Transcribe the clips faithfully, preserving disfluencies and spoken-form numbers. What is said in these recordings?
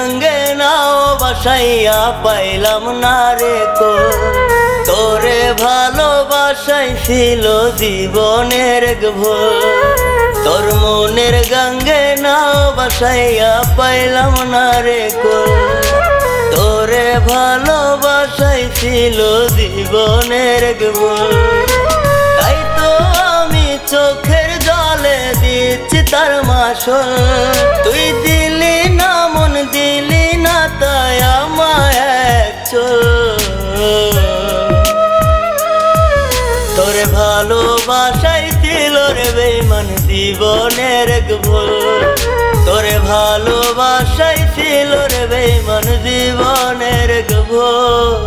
रंगना बसैया पैलम नारे को तोरे भालोबासाई छिलो जीवनेर एक भोर तोर मोनेर गंगे नाओ बसाइया पैलम नारे को तोरे भालोबासाई छिलो जीवनेर एक भोर ताई तो आमी चोखेर जले दिच्छी तार माशोल तुई दिली ना मन दिली ना ताई आमाय चोल तोरे भालोबासाई छिलो रे बेईमान जीवनेर एक भूल तोरे भालोबासाई छिलो रे बेईमान जीवनेर एक भूल।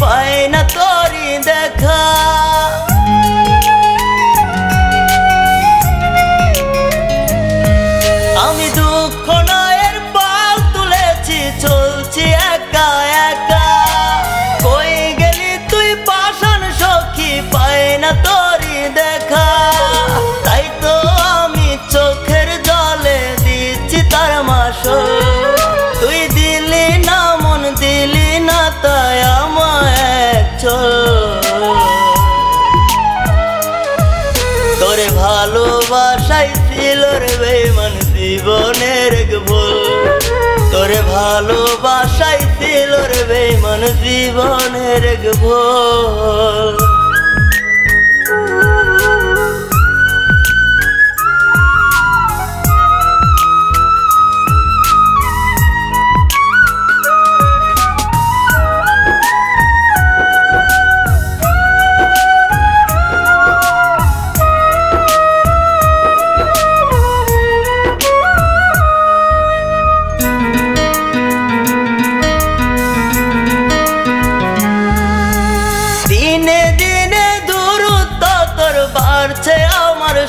पाए ना तोरी देखा आमी दुख नयेर पाल तुलेछि चलछि एका एका कोई गेली तुई पाषाण सखी पाए ना तोरी देखा ताई तो आमी चोखेर जले दिच्छी तार माशोल तुई दिली ना मन दिली ना ताई तोरे भालोबासाई छिलो रे बेईमान जीवनेर एक भूल तोरे भालोबासाई छिलो रे बेईमान जीवनेर एक भूल।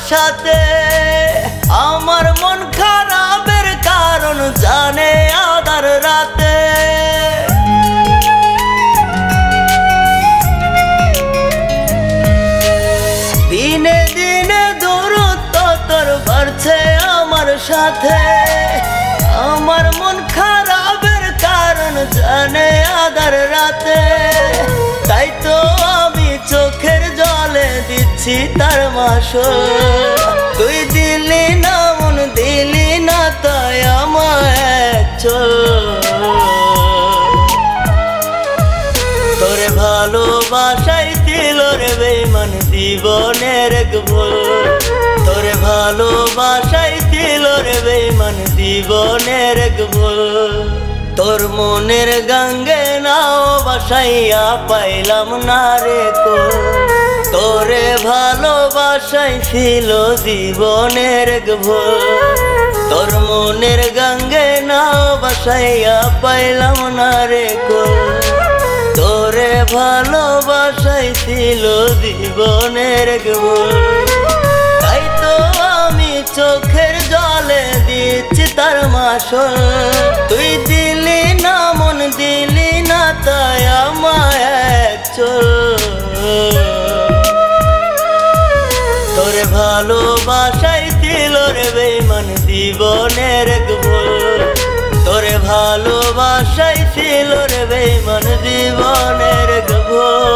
সাথে আমার মন খারাপের কারণ জানে আধার রাতে দিনে দিনে দূরত্ব তোর বাড়ছে আমার সাথে আমার মন খারাপের কারণ জানে আধার রাতে তাই তো আমি চোখের জলে দিচ্ছি তার মাশোল তুই দিলি না মন দিলি না তাই আমায় চোল তোরে ভালোবাসাই ছিলো রে বেইমান জীবনের এক ভুল তোরে ভালোবাসাই ছিলো রে বেইমান জীবনের এক ভুল तोर मोनेर गंगे नाओ बसाइया पाइलाम नारे को तोरे भालोबासाई छिलो जीवनेर एक भूल तोर मोनेर गंगे नाओ बसाइया पाइलाम नारे को तोरे भालोबासाई छिलो जीवनेर एक भूल ताई तो आमी चोखेर जले दिच्छी तार माशोल तुई तोरे भालोबासाई छिलो रे बेईमान जीवनेर एक भूल तोरे भालोबासाई छिलो रे बेईमान जीवनेर एक भूल।